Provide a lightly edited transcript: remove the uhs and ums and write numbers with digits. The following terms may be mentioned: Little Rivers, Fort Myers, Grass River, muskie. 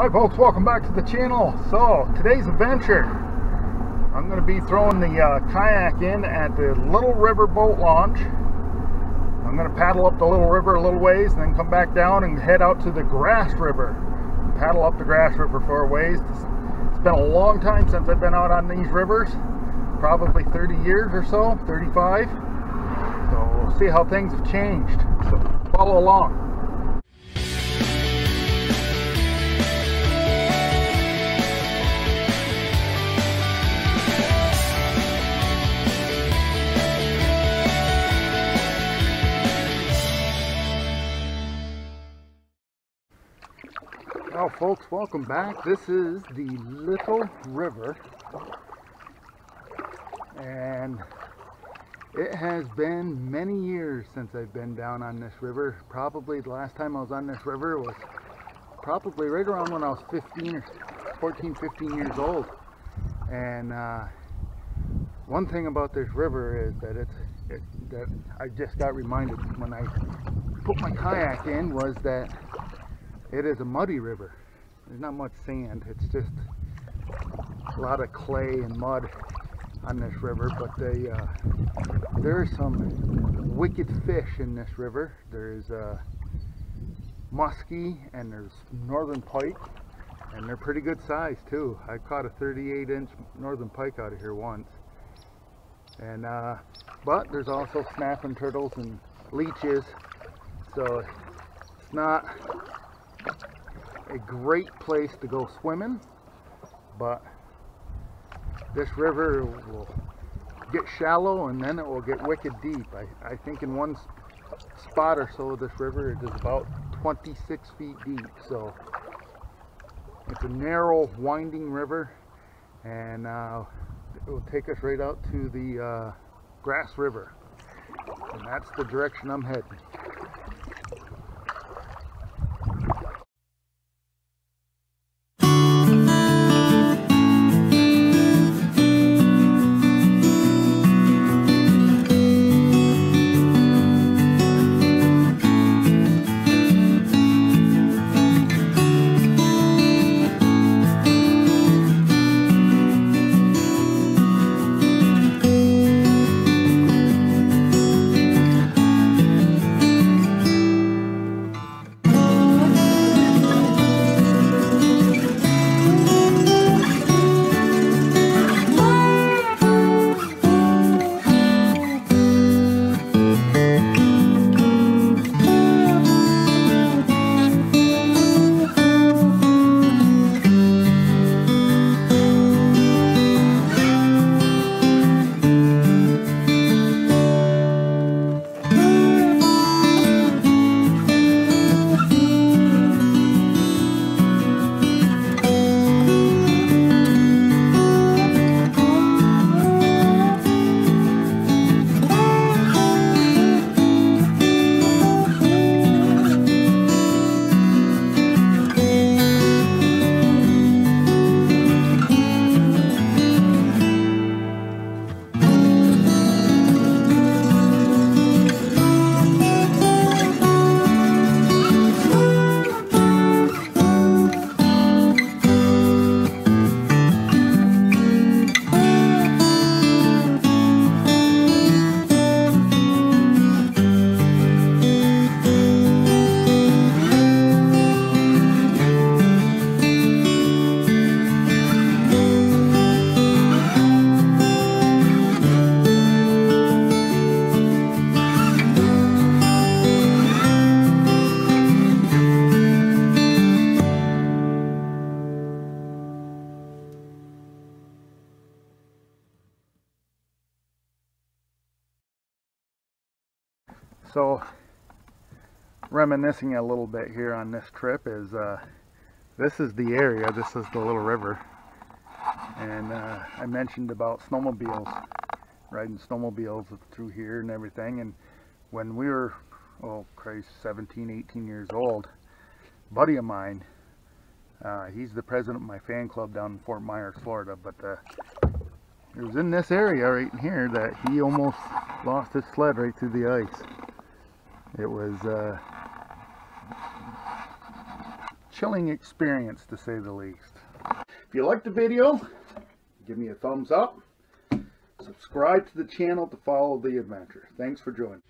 Hi folks, welcome back to the channel. So today's adventure, I'm going to be throwing the kayak in at the Little River boat launch. I'm going to paddle up the Little River a little ways and then come back down and head out to the Grass River. Paddle up the Grass River for a ways. It's been a long time since I've been out on these rivers, probably 30 years or so, 35. So we'll see how things have changed. So follow along. Well, folks, welcome back. This is the Little River, and it has been many years since I've been down on this river. Probably the last time I was on this river was probably right around when I was 14, 15 years old. And one thing about this river is that that I just got reminded when I put my kayak in was that it is a muddy river. There's not much sand. It's just a lot of clay and mud on this river, but there are some wicked fish in this river. There's muskie and there's northern pike, and they're pretty good size too. I caught a 38-inch northern pike out of here once. And but there's also snapping turtles and leeches, so it's not a great place to go swimming, but this river will get shallow and then it will get wicked deep. I think in one spot or so of this river it is about 26 feet deep, so it's a narrow winding river, and it will take us right out to the Grass River, and that's the direction I'm heading. So, reminiscing a little bit here on this trip is, this is the area, this is the Little River, and I mentioned about snowmobiles, riding snowmobiles through here and everything. And when we were, oh Christ, 17, 18 years old, a buddy of mine, he's the president of my fan club down in Fort Myers, Florida, but it was in this area right in here that he almost lost his sled right through the ice. It was chilling experience, to say the least. If you liked the video, give me a thumbs up. Subscribe to the channel to follow the adventure. Thanks for joining.